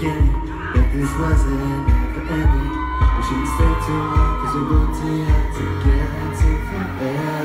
beginning, but this wasn't the ending. We shouldn't stay too long, cause we won't be out together forever.